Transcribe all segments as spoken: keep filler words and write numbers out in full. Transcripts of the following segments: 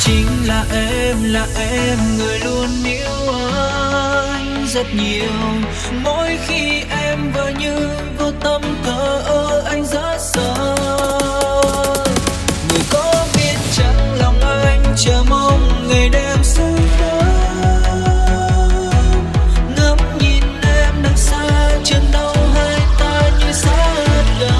Chính là em, là em, người luôn yêu anh rất nhiều. Mỗi khi em vừa như vô tâm thờ ơ, anh rất sợ. Người có biết chẳng lòng anh chờ mong ngày đêm sớm đó, ngắm nhìn em đằng xa chân đau hai ta như xa lỡ.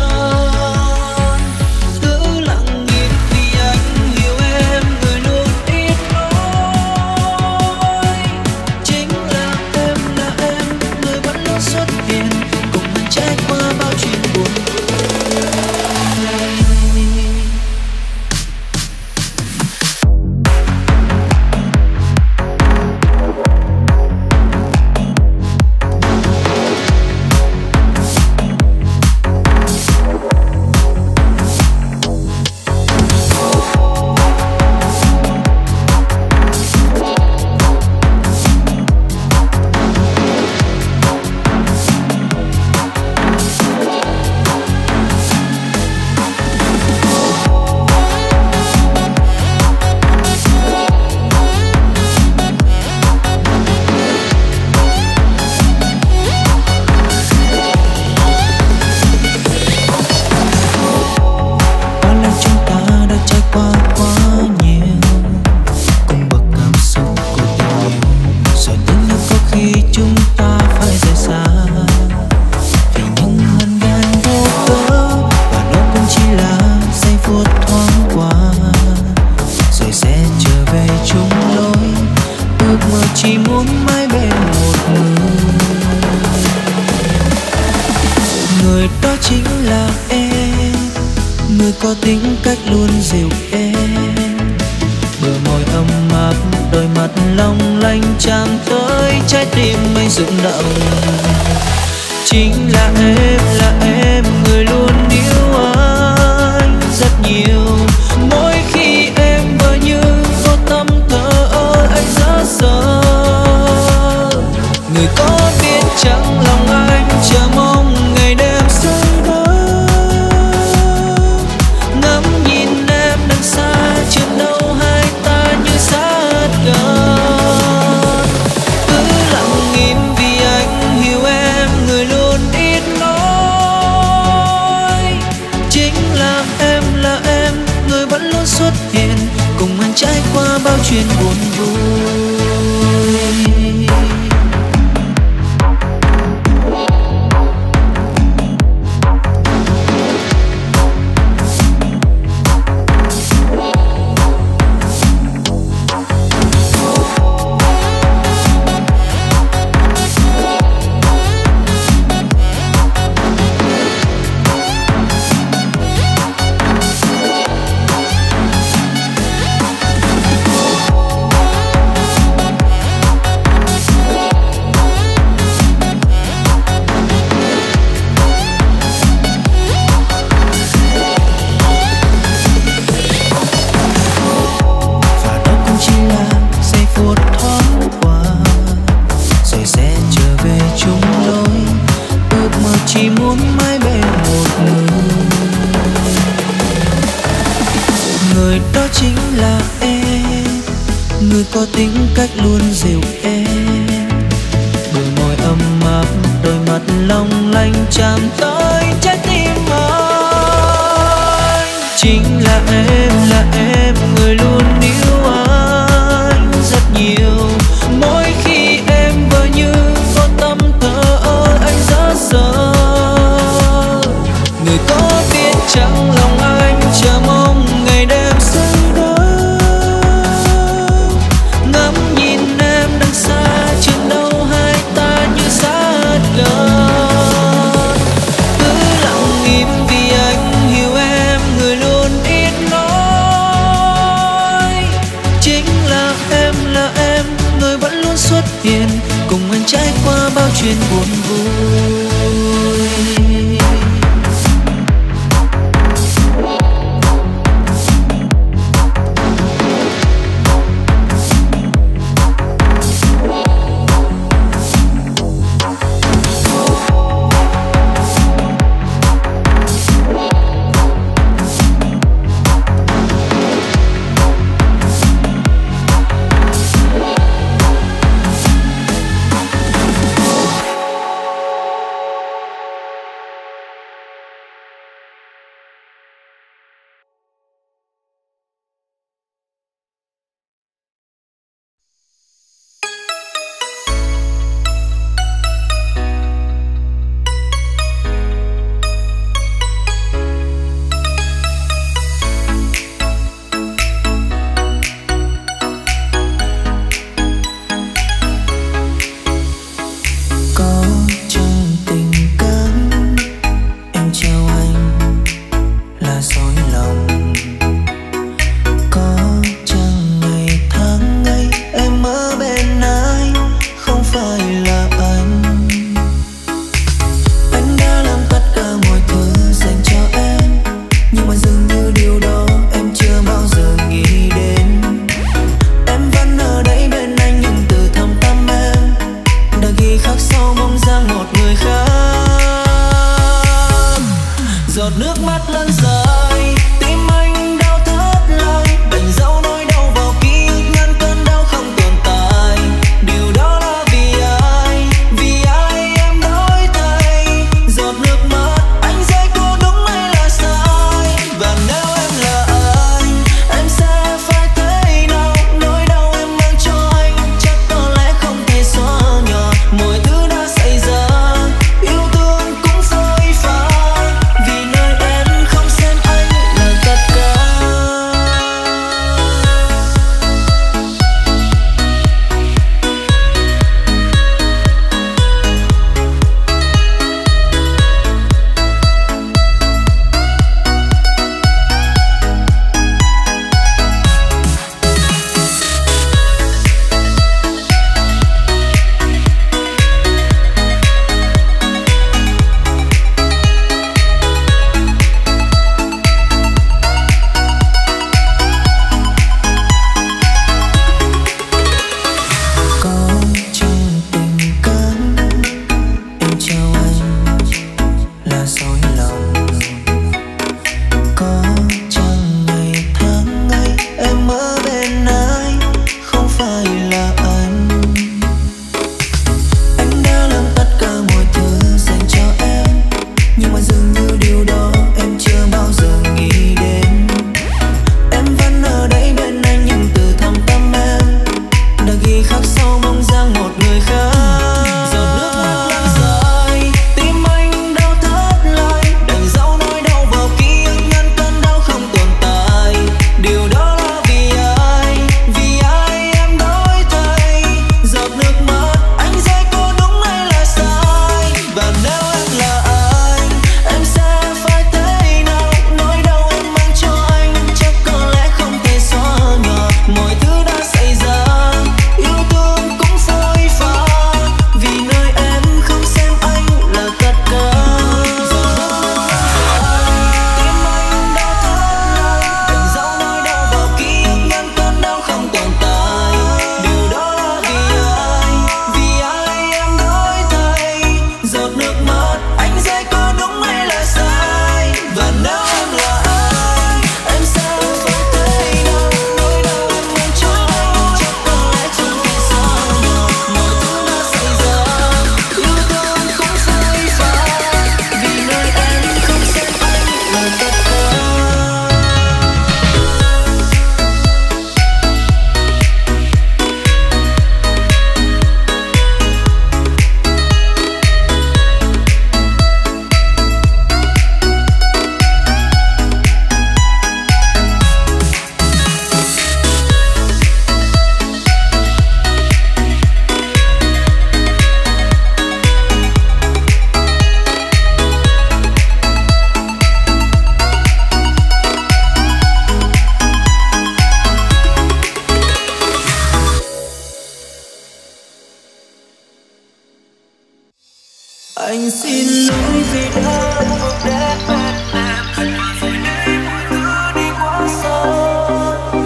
anh xin lỗi vì đã không đến bên em, rồi để mọi thứ đi quá xa.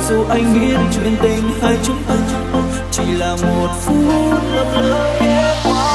Dù anh biết chuyện tình hai chúng ta chỉ là một phút lấp lỡ ghé qua.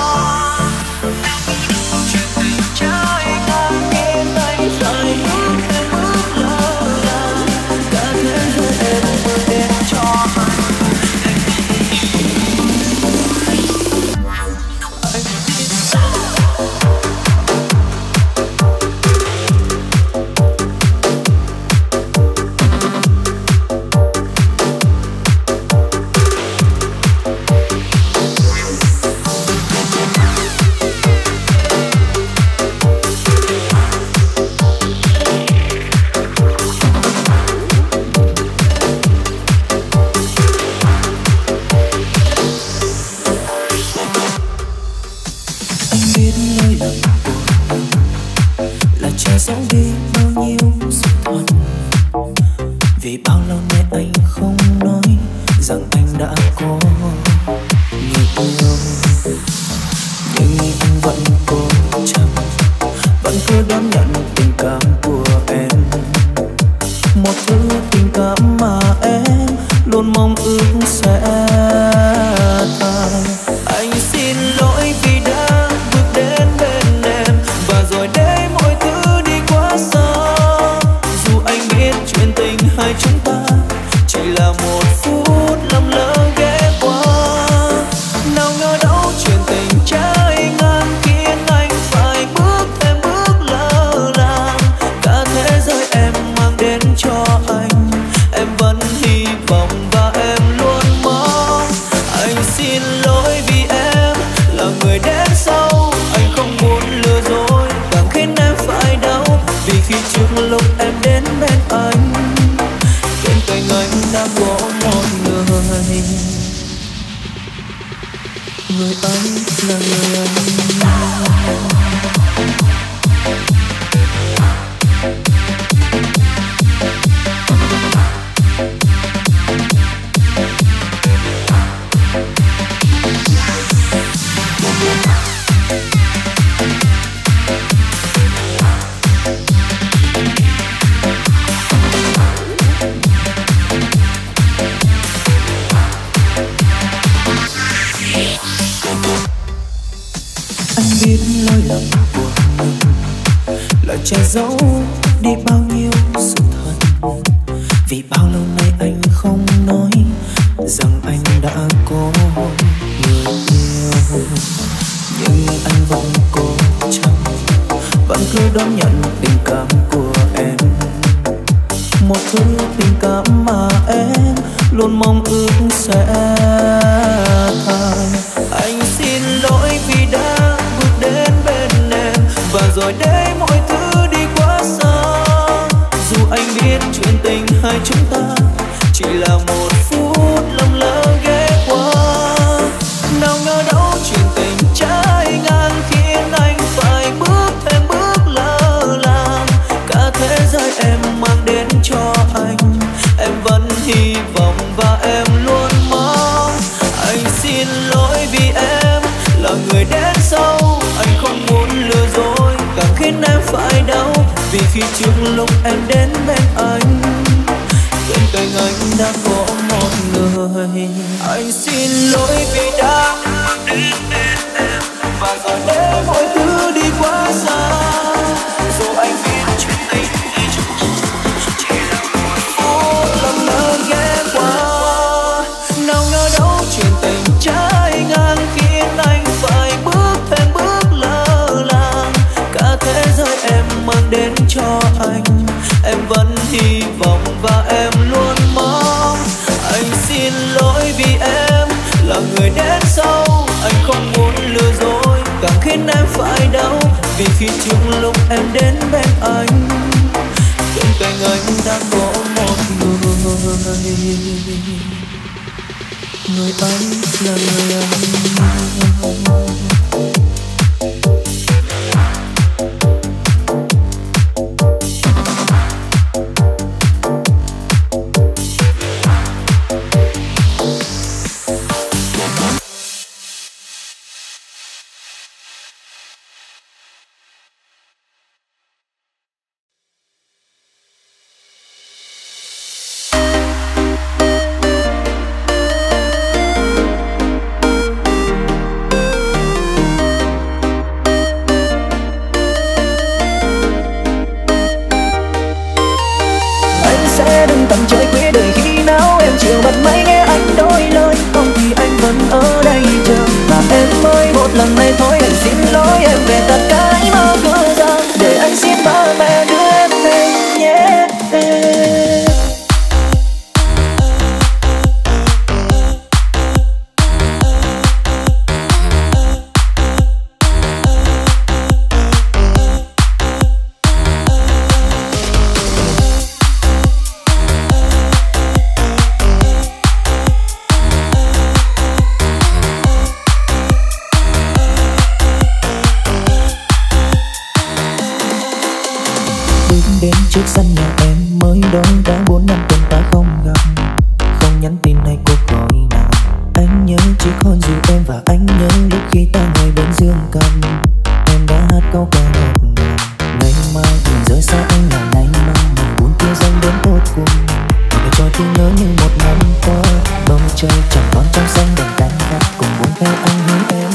một năm qua bầu trời chẳng còn trong xanh đèn cánh hát cùng bốn khe anh với em.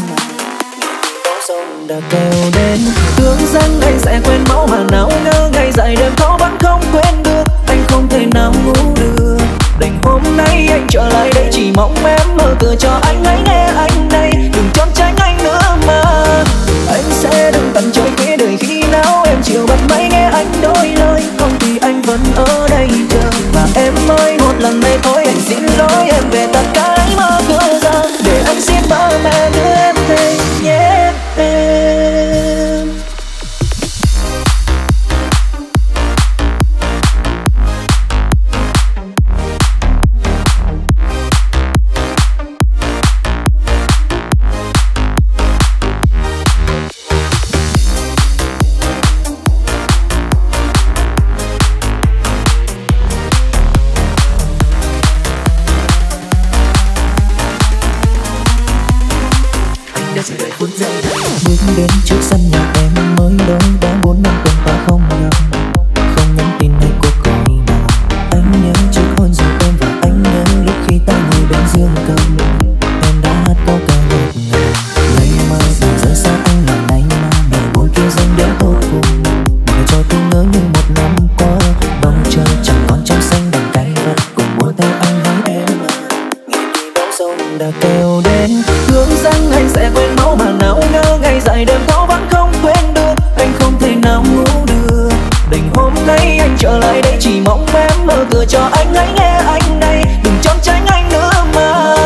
Bóng sông đã kêu đến tưởng rằng anh sẽ quên máu mà nào ngơ ngày dài đêm khó vẫn không quên được. Anh không thể nào ngủ được, đành hôm nay anh trở lại đây chỉ mong em mở cửa cho anh hãy nghe anh này đừng trốn tránh anh nữa mà anh sẽ đừng tận chơi kế đời khi nào em chiều bắt máy nghe anh đôi lời không thì anh vẫn ở đây chờ. Và em ơi một lần này thôi anh xin lỗi em về tất cả anh mở cửa ra để anh xin ba mẹ đưa em về nhé em. Bước đến trước sân nhà em mới đôi đã bốn năm tuần ta không nhau, không nhắn tin hay cuộc gọi nào. Anh nhớ chiếc hôn dù em và anh nhớ lúc khi ta ngồi bên giường cầm. Em đã hát câu ca ngọt ngào lấy mơ giờ rời xa anh làm anh mà ngày buổi kia dành đến vô cùng để cho tôi ngỡ như một năm qua bầu trời chẳng còn trong xanh đèn cánh và cùng buổi tay anh với em. Bóng sông đã kêu đến hướng rằng anh sẽ quên máu mà nào ngơ ngày dài đêm khó vẫn không quên được. Anh không thể nào ngủ được, đành hôm nay anh trở lại đây chỉ mong em mở cửa cho anh hãy nghe anh này đừng trốn tránh anh nữa mà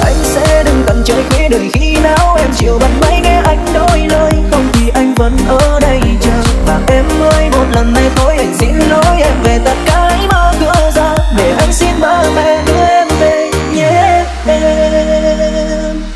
anh sẽ đừng tận chơi kế đời khi nào em chiều bắt máy nghe anh đôi lời không thì anh vẫn ở đây chờ. Và em ơi một lần này thôi anh xin lỗi em về tất cả hãy mở cửa ra để anh xin ba mẹ đưa em về nhé em.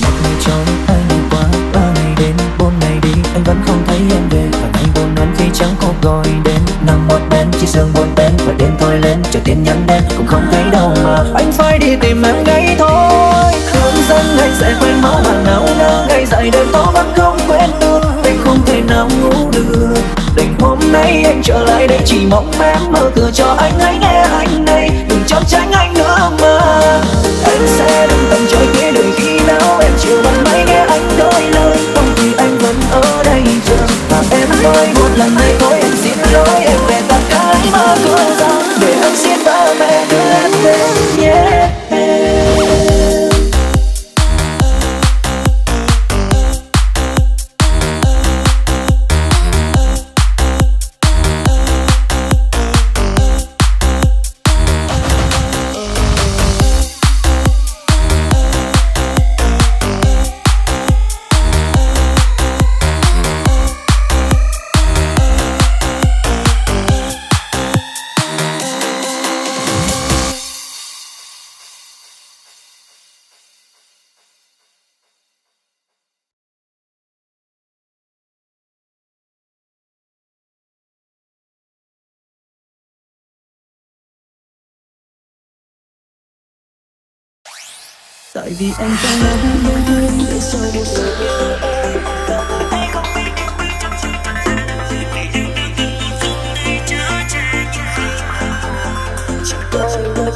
Một ngày trôi anh qua ba ngày đến bốn ngày đi anh vẫn không thấy em về và anh buồn hơn khi chẳng có gọi đến. Nằm một bên chiếc giường buồn bén và đêm thôi lên chờ tin nhắn đến cũng không thấy đâu mà anh phải đi tìm em ngay thôi. Hướng dẫn anh sẽ quên máu mà nào ngờ ngày dài đêm tỏ vẫn không quên được. Anh không thể nào ngủ được, đành hôm nay anh trở lại đây chỉ mong em mở cửa cho anh hãy nghe anh này đừng trốn tránh anh nữa mà anh sẽ đừng tận chơi kế đời khi nào em chiều bắt máy nghe anh đôi lời không thì anh vẫn ở đây chờ. Và em ơi một lần này thôi em xin lỗi em về tất cả hãy mở cửa ra để anh xin ba mẹ đưa em về nhé em. Tại vì anh ta là một người để sau một giây yêu em. Anh không biết em biết trong sự thật gì vì những đêm đêm một phút này chớ che những gì chỉ có sự thật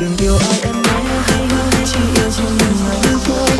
đừng yêu ai em nói hay nói chỉ yêu cho mình mà yêu thôi.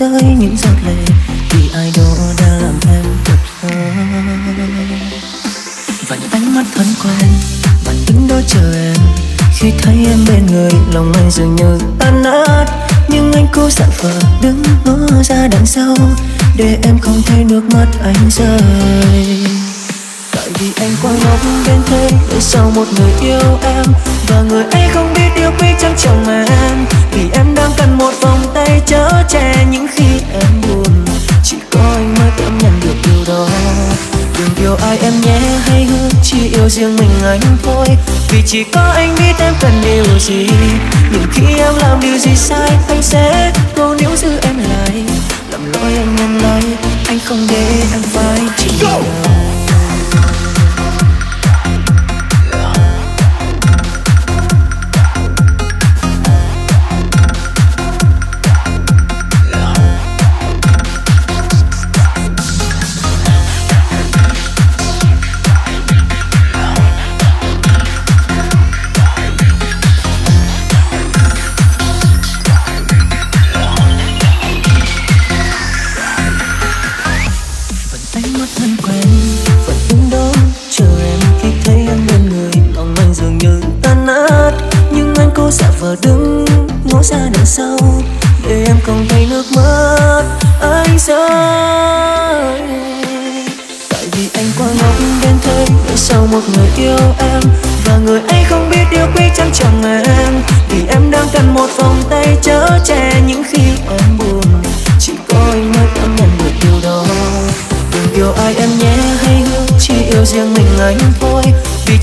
Rơi những giọt lệ vì idol đã làm em thật khó và những ánh mắt thân quen bản tính đó chờ em. Khi thấy em bên người lòng anh dường như tan nát nhưng anh cứ cố giả vờ đứng ngó ra đằng sau để em không thấy nước mắt anh rơi. Tại vì anh quá ngốc đến thế, tại sao một người yêu em và người ấy không biết yêu quý chẳng chồng mà em. Vì em đang cần một vòng tay chở che những khi em buồn, chỉ có anh mới cảm nhận được điều đó. Đừng yêu ai em nhé hay hứa, chỉ yêu riêng mình anh thôi, vì chỉ có anh biết em cần điều gì. Nhưng khi em làm điều gì sai, anh sẽ cố níu giữ em lại. Làm lỗi anh em nói, anh không để em phải chịu đau.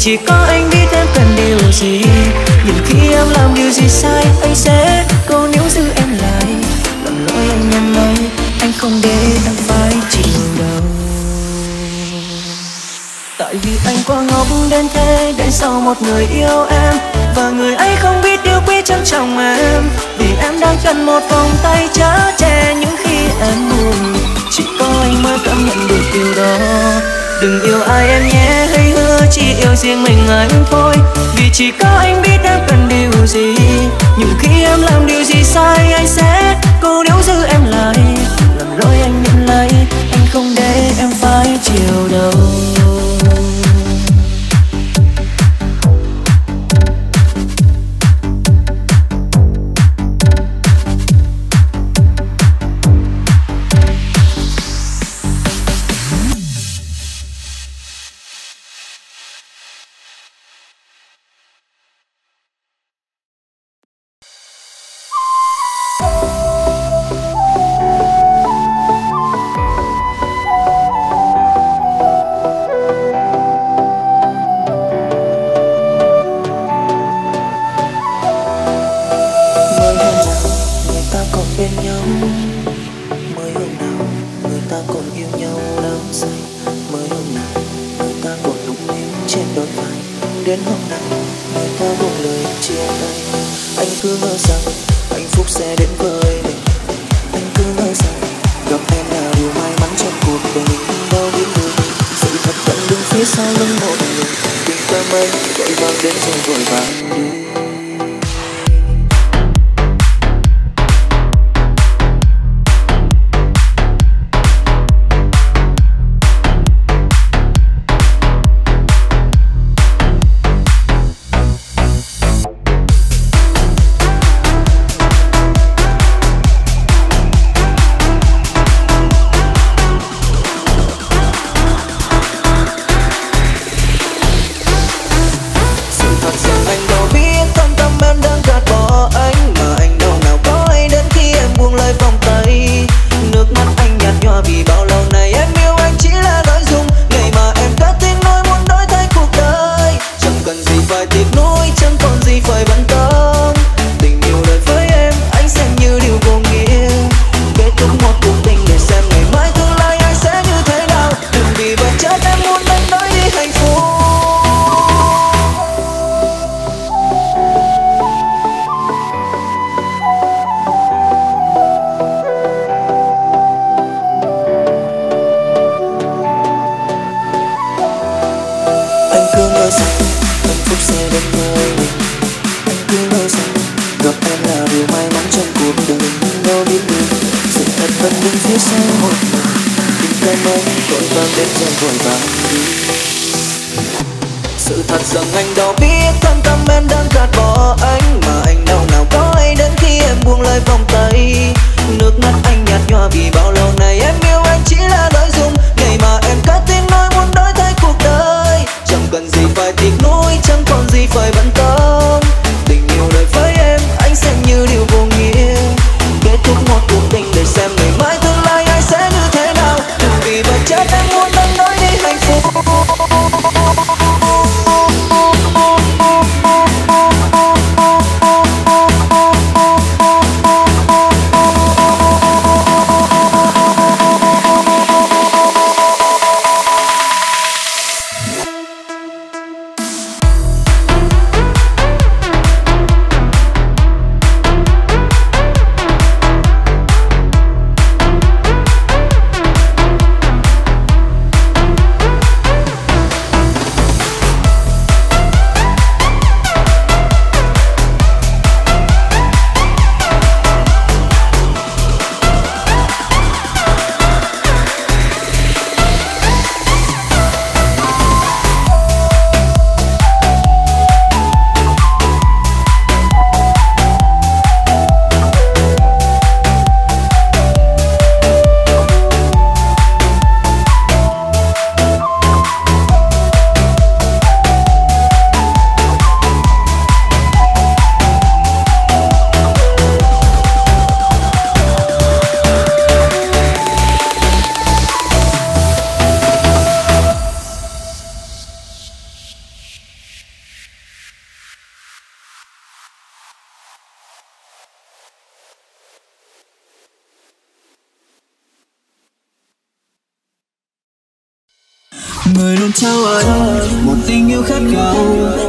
Chỉ có anh biết em cần điều gì. Nhưng khi em làm điều gì sai, anh sẽ cố níu giữ em lại. Làm lỗi anh em nói, anh không để em phải chịu đau. Tại vì anh quá ngốc đến thế, đến sau một người yêu em và người ấy không biết yêu quý trong chồng em. Vì em đang cần một vòng tay chở che những khi em buồn, chỉ có anh mới cảm nhận được điều đó. Đừng yêu ai em nhé, hãy hứa chỉ yêu riêng mình anh thôi, vì chỉ có anh biết em cần điều gì. Nhưng khi em làm điều gì sai, anh sẽ cố níu giữ em lại. Làm lỗi anh nhận lấy, anh không để em phải chịu đau. Rằng anh đâu biết thâm tâm em đang gạt bỏ anh, mà anh đâu nào có ai đến khi em em buông lời vòng tay, nước mắt anh nhạt nhòa vì bao lâu này em yêu anh chỉ là lợi dụng. Ngày mà em cất tiếng nói muốn đổi thay cuộc đời, chẳng cần gì phải tiếc nuối, chẳng còn gì phải bận tâm. Tình yêu đời với em anh xem như điều vô nghĩa, kết thúc một cuộc tình để xem ngày mai tương lai ai sẽ như thế nào. Đừng vì vật chất em muốn đánh đổi đi hạnh phúc. Người luôn trao anh một tình yêu khát khao,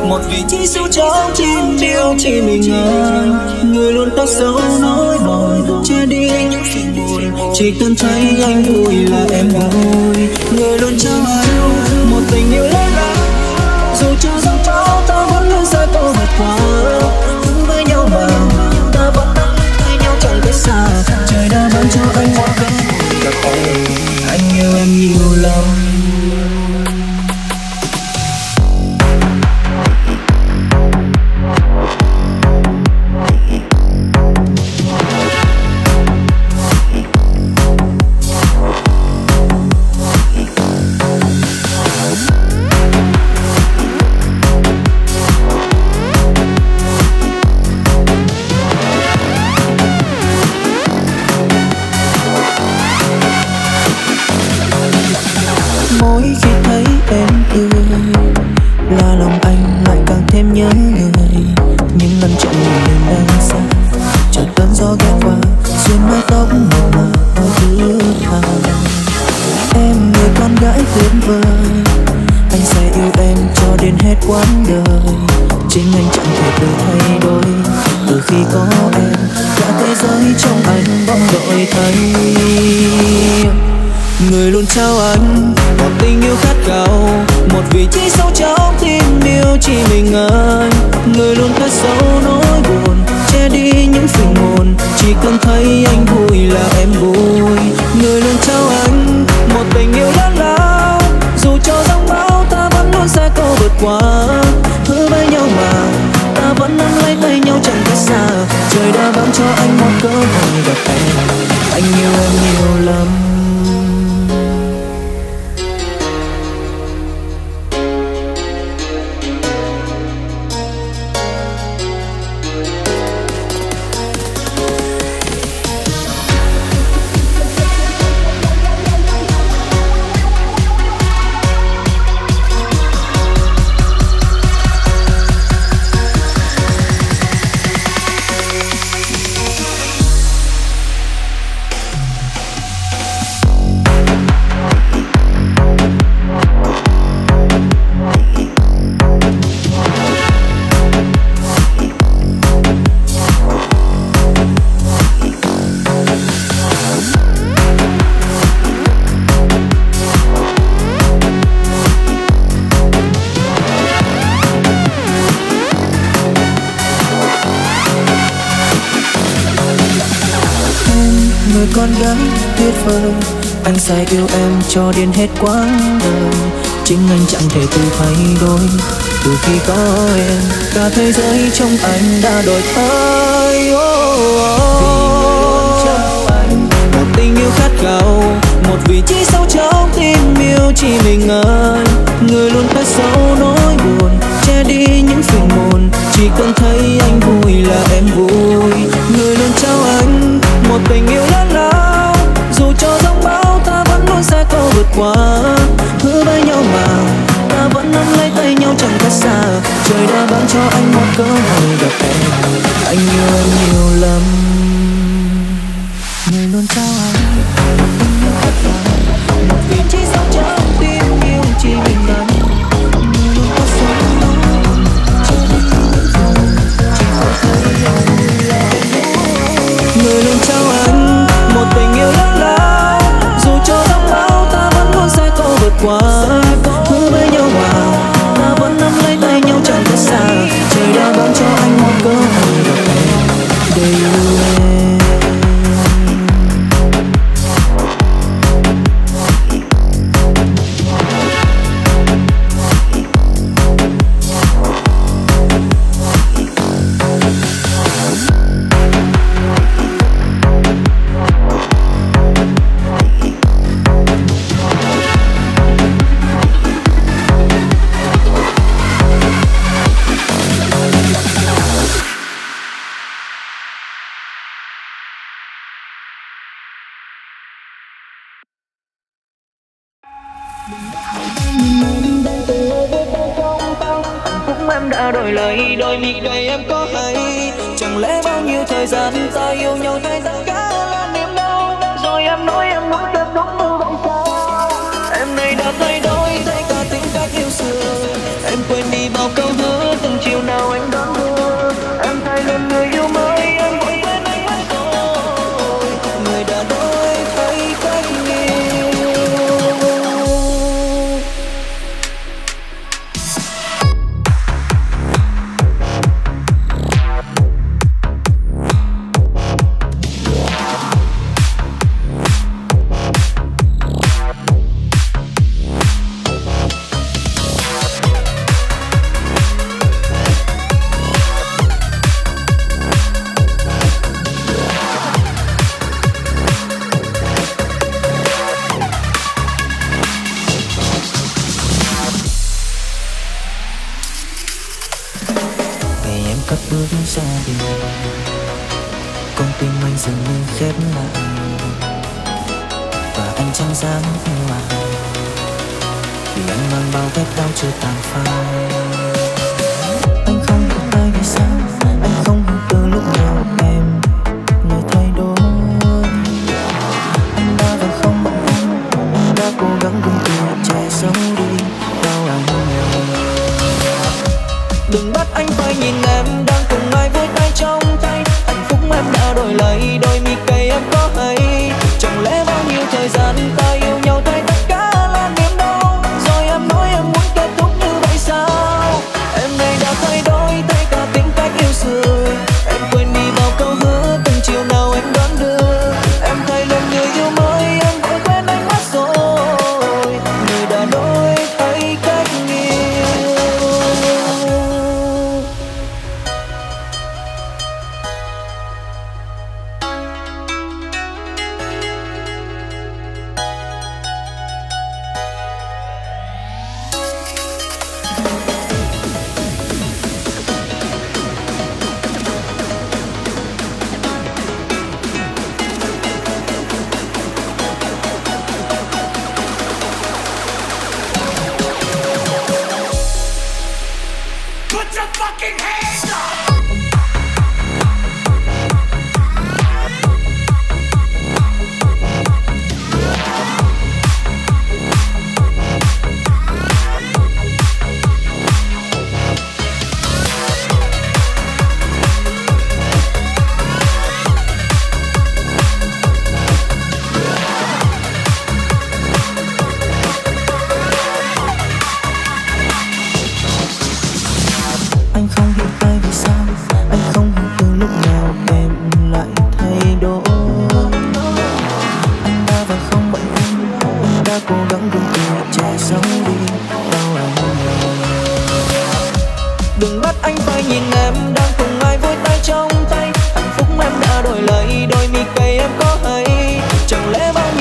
một vị trí sâu trong tim yêu chỉ mình anh. Người luôn tắt dấu nói bồi che đi những phiền buồn, chỉ cần thấy anh vui là em vui. Người luôn trao anh một tình yêu lớn lao, dù cho dẫu cho ta vẫn luôn xa câu vượt qua. Đứng với nhau mà ta vẫn đang lên tay nhau chẳng cách xa. Trời đã ban cho anh một cơn gặp anh, anh yêu em nhiều lắm. Anh sẽ yêu em cho đến hết quãng đời, chính anh chẳng thể tự thay đổi. Từ khi có em, cả thế giới trong anh đã đổi thay. Oh, oh, oh. khát khao một vị trí sâu trong tim yêu chỉ mình ơi. Người luôn cất giấu nỗi buồn, che đi những phiền muộn, chỉ cần thấy anh vui là em vui. Người luôn trao anh một tình yêu lớn lao, dù cho giông bão ta vẫn luôn sẽ có vượt qua. Hứa với nhau mà ta vẫn nắm lấy tay nhau chẳng cách xa, trời đã ban cho anh một cơ hội gặp em. Anh yêu em nhiều lắm, người luôn trao anh một tình yêu thật lòng, một vị trí sâu trong tim yêu chỉ mình anh. Người luôn có số mong, chỉ biết yêu chỉ có thấy anh là vui. Người luôn trao anh một tình yêu lớn lao, dù cho giông bão ta vẫn luôn sẽ có vượt qua. Hứa với nhau mà ta vẫn nắm lấy tay nhau chẳng cách xa, trời đã ban cho anh một cơ hội gặp em để yêu em. Chẳng lẽ bao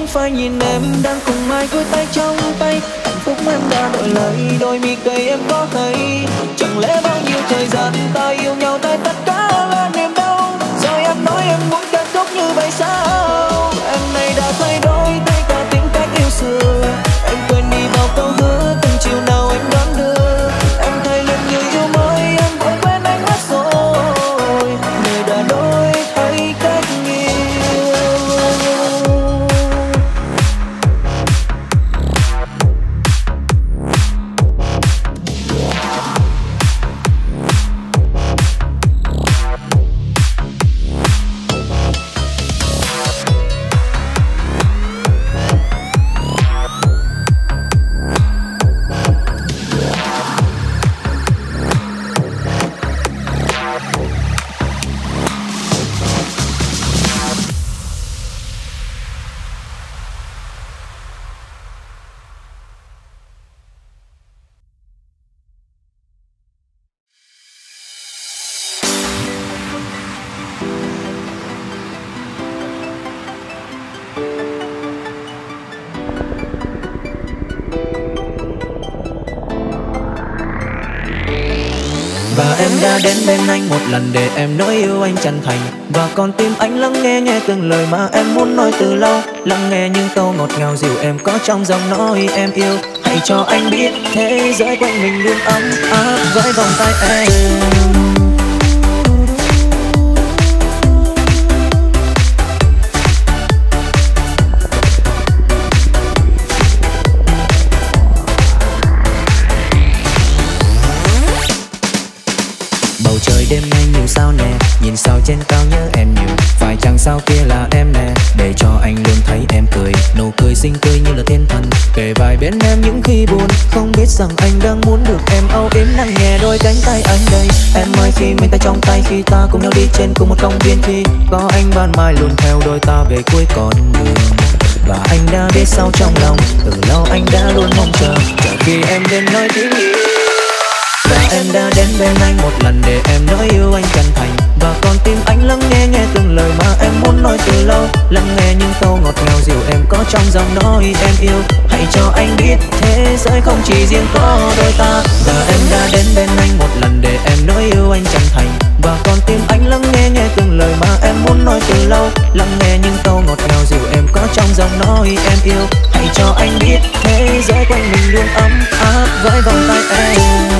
anh phải nhìn em đang cùng ai với tay trong tay. Hạnh phúc em đã đổi lời, đôi mi cười em có thấy. Chẳng lẽ bao nhiêu thời gian ta yêu nhau tay tất cả là niềm đau. Rồi em nói em muốn kết thúc như vậy sao? Em nay đã thay đổi thay cả tính cách yêu xưa. Em quên đi bao câu hứa từng chiều nào anh đón đưa. Em thay lần như yêu mới, em cũng quên anh mất rồi. Người đã đổi thay cách yêu. Và em đã đến bên anh một lần để em nói yêu anh chân thành. Và con tim anh lắng nghe nghe từng lời mà em muốn nói từ lâu. Lắng nghe những câu ngọt ngào dịu em có trong giọng nói em yêu. Hãy cho anh biết thế giới quanh mình luôn ấm áp với vòng tay em. Đêm nay nhiều sao nè, nhìn sao trên cao nhớ em nhiều. Phải chăng sao kia là em nè, để cho anh luôn thấy em cười. Nụ cười xinh tươi như là thiên thần, kề vai bên em những khi buồn. Không biết rằng anh đang muốn được em âu yếm lắng nghe đôi cánh tay anh đây. Em ơi khi mình ta trong tay, khi ta cùng nhau đi trên cùng một công viên, khi có anh ban mai luôn theo đôi ta về cuối con đường. Và anh đã biết sao trong lòng, từ lâu anh đã luôn mong chờ, chờ khi em đến nơi tiếng yêu. Và em đã đến bên anh một lần để em nói yêu anh chân thành. Và con tim anh lắng nghe nghe từng lời mà em muốn nói từ lâu. Lắng nghe những câu ngọt ngào dịu em có trong giọng nói em yêu. Hãy cho anh biết thế giới không chỉ riêng có đôi ta. Và em đã đến bên anh một lần để em nói yêu anh chân thành. Và con tim anh lắng nghe nghe từng lời mà em muốn nói từ lâu. Lắng nghe những câu ngọt ngào dịu em có trong giọng nói em yêu. Hãy cho anh biết thế giới quanh mình luôn ấm áp với vòng tay em.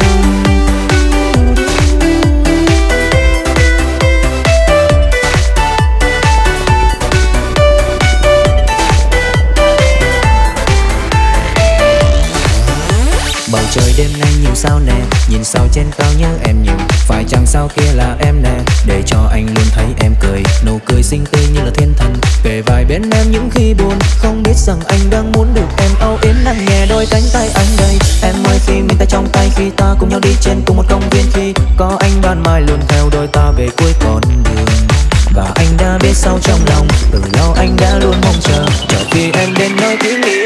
Bầu trời đêm nay nhiều sao nè, nhìn sao trên cao nhớ em nhiều. Phải chăng sao kia là em nè, để cho anh luôn thấy em cười. Nụ cười xinh tươi như là thiên thần, kề vai bên em những khi buồn. Không biết rằng anh đang muốn được em âu yếm lắng nghe đôi cánh tay anh đây. Em ơi khi mình ta trong tay, khi ta cùng nhau đi trên cùng một công viên, khi có anh ban mai luôn theo đôi ta về cuối con đường. Và anh đã biết sao trong lòng, từ lâu anh đã luôn mong chờ, chờ khi em đến nơi tiếng yêu.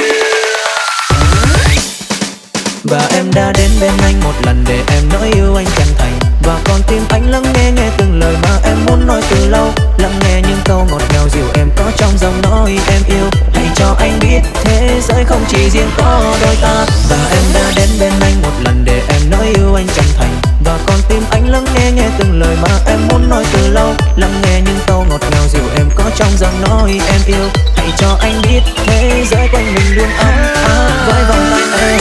Và em đã đến bên anh một lần để em nói yêu anh chân thành. Và con tim anh lắng nghe nghe từng lời mà em muốn nói từ lâu. Lắng nghe những câu ngọt ngào dịu em có trong giọng nói em yêu. Hãy cho anh biết thế giới không chỉ riêng có đôi ta. Và em đã đến bên anh một lần để em nói yêu anh chân thành. Và con tim anh lắng nghe nghe từng lời mà em muốn nói từ lâu. Lắng nghe những câu ngọt ngào dịu em có trong giọng nói em yêu. Hãy cho anh biết thế giới quanh mình luôn ấm áp với vòng tay em.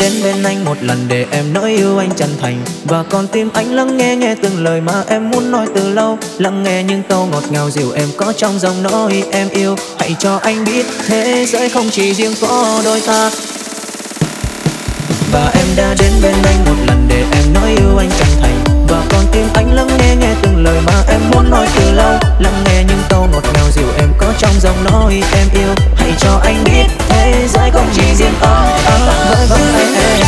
Đến bên anh một lần để em nói yêu anh chân thành. Và con tim anh lắng nghe nghe từng lời mà em muốn nói từ lâu. Lắng nghe những câu ngọt ngào dịu em có trong giọng nói em yêu. Hãy cho anh biết thế giới không chỉ riêng có đôi ta. Và em đã đến bên anh một lần để em nói yêu anh chân thành. Và con tim anh lắng nghe nghe từng lời mà em muốn nói từ lâu. Lắng nghe những câu ngọt ngào dịu em có trong giọng nói em yêu. Hãy cho anh biết thế giới không chỉ riêng có với vòng tay em.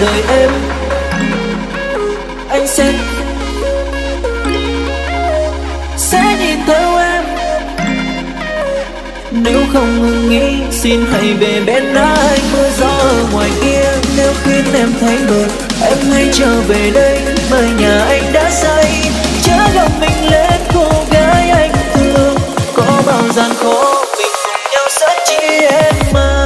đời em, anh sẽ sẽ nhìn theo em. Nếu không ngừng nghĩ, xin hãy về bên anh. Mưa gió ở ngoài kia nếu khiến em thấy mệt, em hãy trở về đây, bởi nhà anh đã say. Chớ gồng mình lên cô gái anh thương, có bao gian khó mình cùng nhau sẽ chia em mà.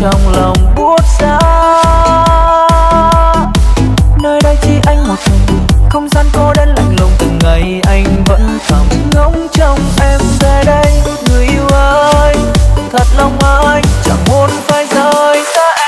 trong lòng buốt giá. Nơi đây chỉ anh một mình, không gian cô đơn lạnh lùng. Từng ngày anh vẫn thầm ngóng trong em về đây. Người yêu ơi, thật lòng anh chẳng muốn phải rời xa em.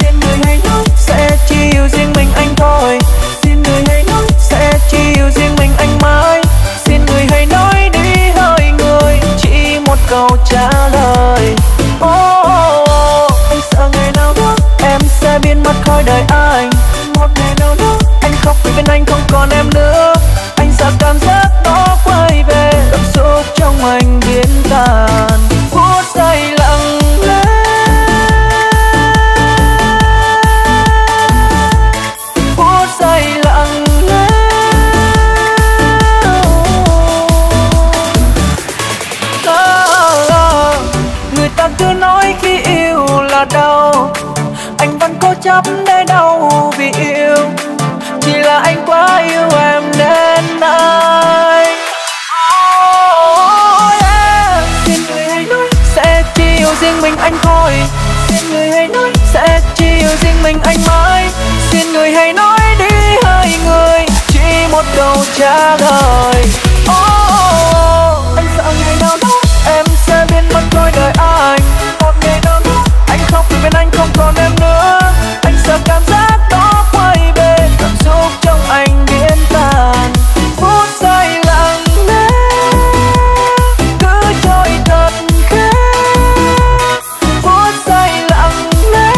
Xin người hãy nói sẽ chỉ yêu riêng mình anh thôi. Xin người hãy nói sẽ chỉ yêu riêng mình anh mãi. Xin người hãy nói đi hỡi người, chỉ một câu trả lời. Oh, oh, oh. Anh sợ ngày nào đó em sẽ biến mất khỏi đời anh. Một ngày nào đó anh khóc vì bên anh không còn em nữa. Anh sợ cảm giác đó quay về, cảm xúc trong anh biến tàn. Phút giây lặng lẽ phút giây lặng lẽ. Oh, oh. Người ta cứ nói khi yêu là đau, anh vẫn cố chấp để đau vì yêu. Chỉ là anh quá yêu em nên anh. Oh, yeah. Xin người hãy nói sẽ chỉ yêu riêng mình anh thôi. Xin người hãy nói sẽ chỉ yêu riêng mình anh mãi. Xin người hãy nói đi hỡi người, chỉ một câu trả lời. Oh, oh, oh. Anh sợ ngày nào đó em sẽ biến mất khỏi đời anh. Một ngày nào đó anh khóc vì bên anh không còn em nữa. Anh sợ cảm giác đó quay về, cảm xúc trong anh biến tàn. Phút giây lặng lẽ cứ trôi thật khẽ. Phút giây lặng lẽ.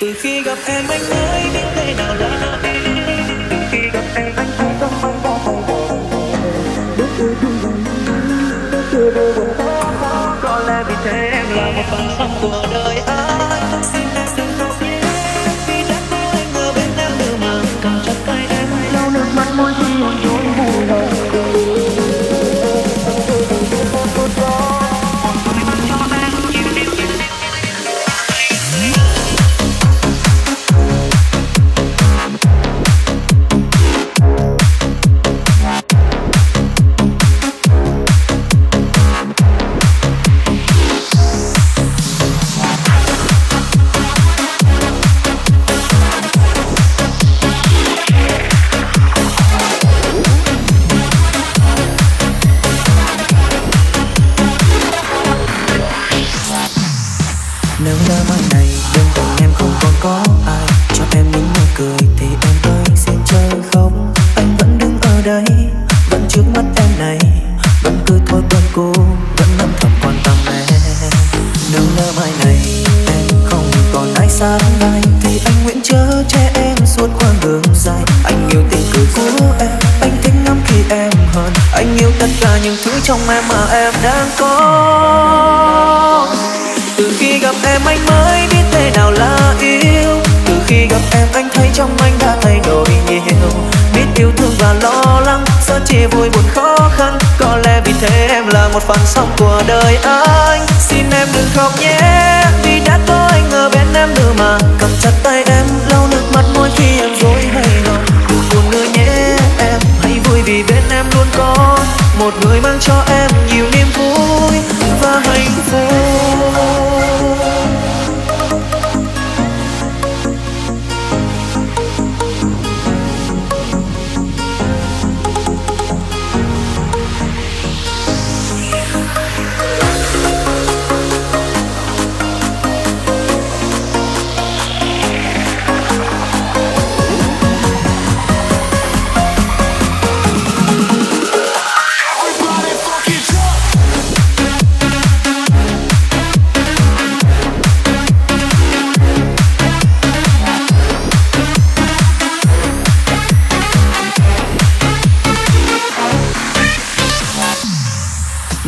Từ khi gặp em anh mới biết thế nào là anh. Từ khi gặp em anh thấy tâm anh đã thay đổi. Bước tới đường gần, bước tới đường gần. Có lẽ vì thế em là một phần sống của đời anh. Xin em đừng khóc nhé, vì đã có anh ở bên em đưa mà cầm chặt tay em. Lau nước mắt môi khi hồn trốn buồn đời. Trong em mà em đang có. Từ khi gặp em anh mới biết thế nào là yêu. Từ khi gặp em anh thấy trong anh đã thay đổi nhiều. Biết yêu thương và lo lắng, sợ chia vui buồn khó khăn. Có lẽ vì thế em là một phần sống của đời anh. Xin em đừng khóc nhé, vì đã có anh ở bên em nữa mà cầm chặt tay em, lau nước mắt mỗi khi em dối hay lòng. Đừng buồn nữa nhé em, hãy vui vì bên em luôn có một người mang cho em nhiều niềm vui và hạnh phúc.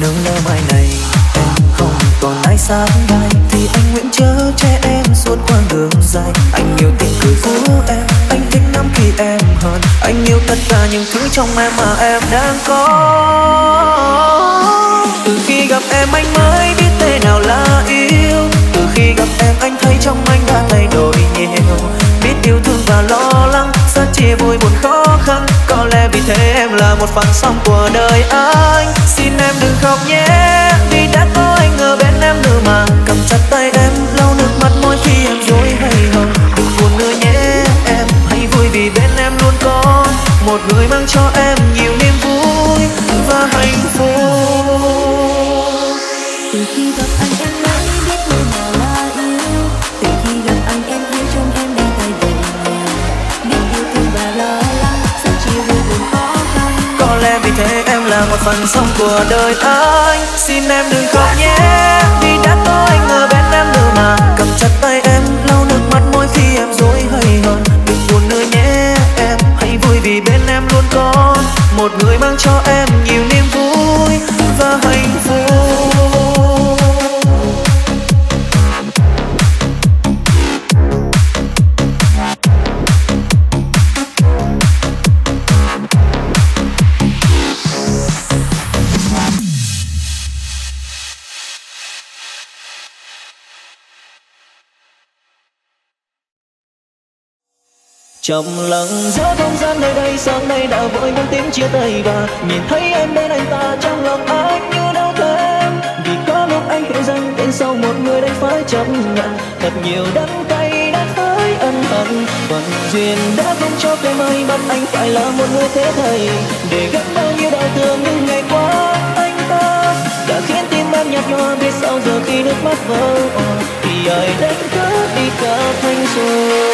nếu lỡ mai này em không còn ai sáng bay thì anh nguyện chở che em suốt quãng đường dài. Anh yêu tiếng cười của em, anh thích lắm khi em hơn. Anh yêu tất cả những thứ trong em mà em đang có. Từ khi gặp em anh mới biết thế nào là yêu. Từ khi gặp em anh thấy trong anh đã thay đổi nhiều. Biết yêu thương và lo lắng, rất chia vui buồn khó khăn. Có lẽ vì thế em là một phần xong của đời anh. Xin em đừng khóc nhé, vì đã có anh ở bên em nữa mà. Cầm chặt tay em, lau nước mắt mỗi khi em dối hay hồng. Đừng buồn nữa nhé em, hãy vui vì bên em luôn có một người mang cho em nhiều niềm vui và hạnh phúc. Từ khi gặp anh em mới biết thế nào là yêu. Từ khi gặp anh em thấy trong em đang thay đổi nhiều. Biết yêu thương và lo lắng, rất chia vui buồn khó khăn. Có lẽ vì thế em là một phần sống của đời anh. Xin em đừng khóc nhé, vì đã có anh ở bên em nữa mà. Cầm chặt tay em, lau nước mắt mỗi khi em dối hay hờn. Đừng buồn nữa nhé em, hãy vui vì bên em luôn có một người mang cho em nhiều niềm vui và hạnh phúc. Trầm lặng giữa không gian nơi đây, sáng nay đã vội những tiếng chia tay. Và nhìn thấy em bên anh ta, trong lòng anh như đau thêm. Vì có lúc anh hiểu rằng đến sau một người đành phải chấp nhận. Thật nhiều đắng cay đã phải ân hận. Phần duyên đã không cho cây may bắt anh phải là một người thế thầy. Để gánh bao nhiêu đau thương những ngày qua anh ta đã khiến tim em nhạt nhòa. Biết sao giờ khi nước mắt vỡ òa thì ai đánh cướp đi cả thanh xuân.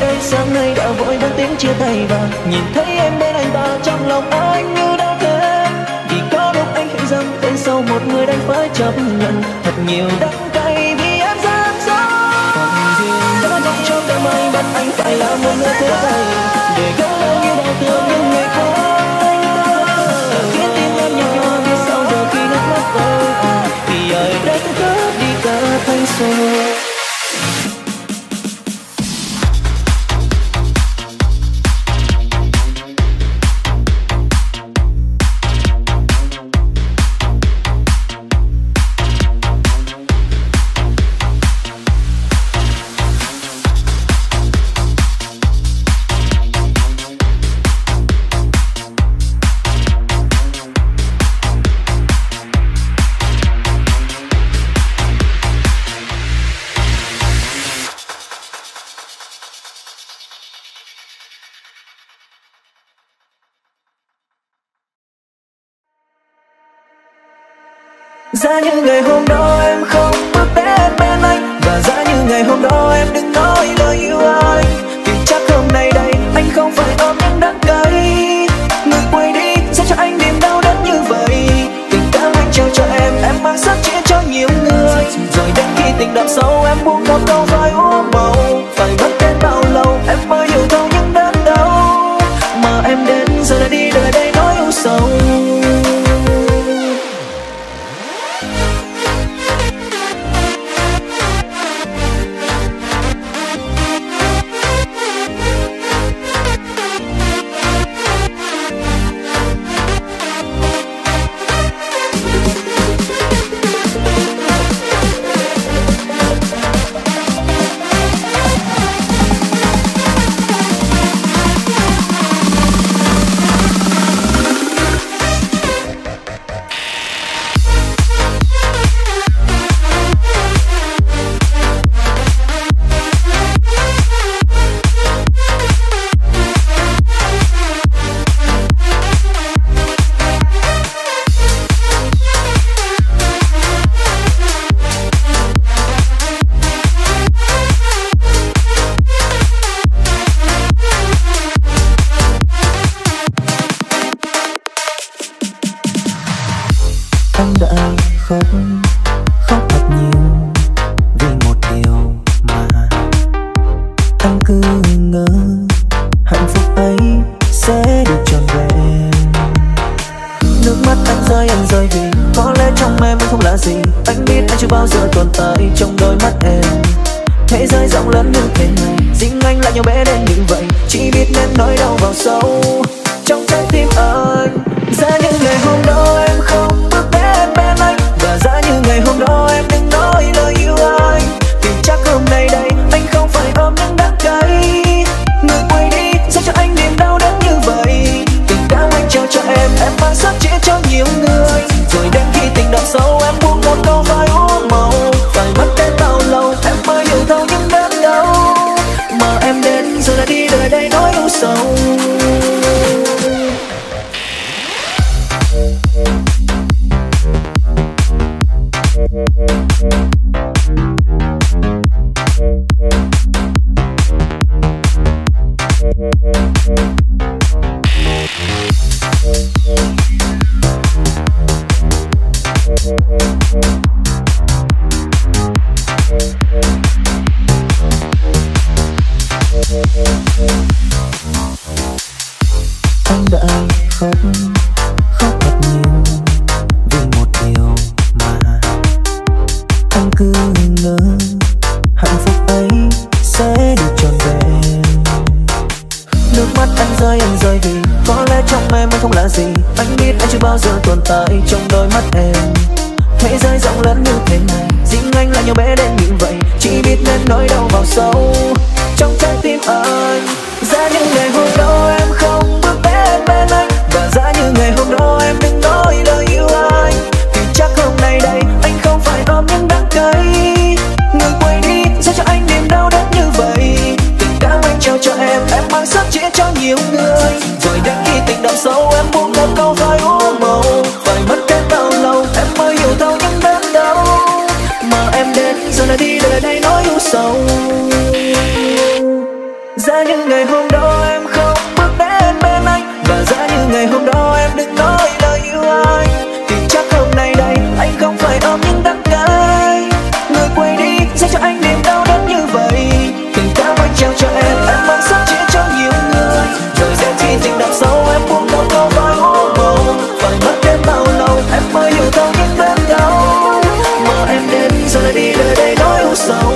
nơi đây sáng nay đã vội đã tiếng chia tay và nhìn thấy em bên anh ta trong lòng anh như đau thêm. Vì có lúc anh hãy dám tên sau một người anh phải chấp nhận thật nhiều đắng cay vì em dám dối. Còn riêng đã đọc cho cái may bắt anh phải là một người thế này để gỡ lỡ như đau thương những người khác. Khiến tim em nhạt nhòa vì sau giờ khi nước mắt rơi thì ai đánh cướp đi cả thanh xuân. Ra như ngày hôm đó em không bước đến bên anh, và ra như ngày hôm đó em đừng nói lời yêu anh. Vì chắc hôm nay đây anh không phải ôm những đắng cay. Người quay đi sẽ cho anh niềm đau đớn như vậy. Tình cảm anh trao cho em, em mang sắc chia cho nhiều người. Rồi đến khi tình đậm sâu em buông khóc câu vai u màu. Phải mất đến bao lâu em mới hiểu thấu những đớn đau mà em đến giờ đã đi đời đây nói u sầu. hôm đó em đừng nói lời yêu anh, thì chắc hôm nay đây anh không phải ôm những đắng cay. Người quay đi sẽ cho anh niềm đau đớn như vậy, tình cảm anh trao cho em anh mong sắp chia cho nhiều người. Rồi sẽ khi tình đằng sâu em buông đau câu vài ô bầu, phải mất đến bao lâu em mới hiểu thấu những vết đau mà em đến rồi lại đi đời đây nỗi u sầu.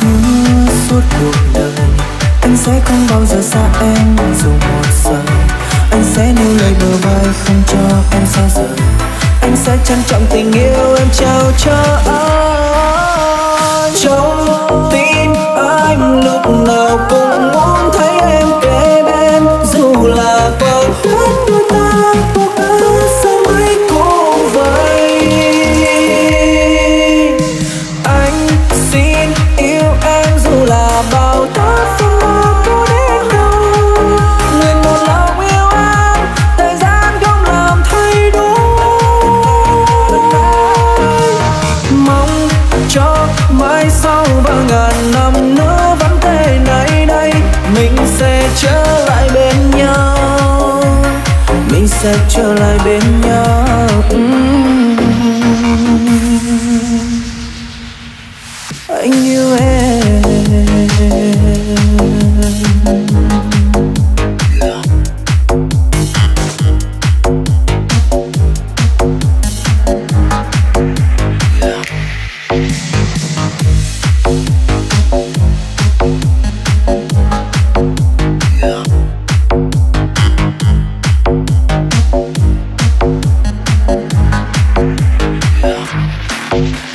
Hứa suốt cuộc đời anh sẽ không bao giờ xa em dù một giờ, anh sẽ níu lấy bờ vai không cho em xa rời. Anh sẽ trân trọng tình yêu em trao cho anh. Trong tim anh lúc nào cũng muốn thấy em kề bên, dù là vào hết đôi ta cuộc đời sao mấy cũng vậy. Anh xin yêu em dù là bao tháng không mơ có đến đâu. Người một lòng yêu em, thời gian không làm thay đổi. Mong cho mai sau bao ngàn năm nữa vẫn thế này đây, mình sẽ trở lại bên nhau, mình sẽ trở lại bên nhau. uhm. Anh yêu em. Thank you.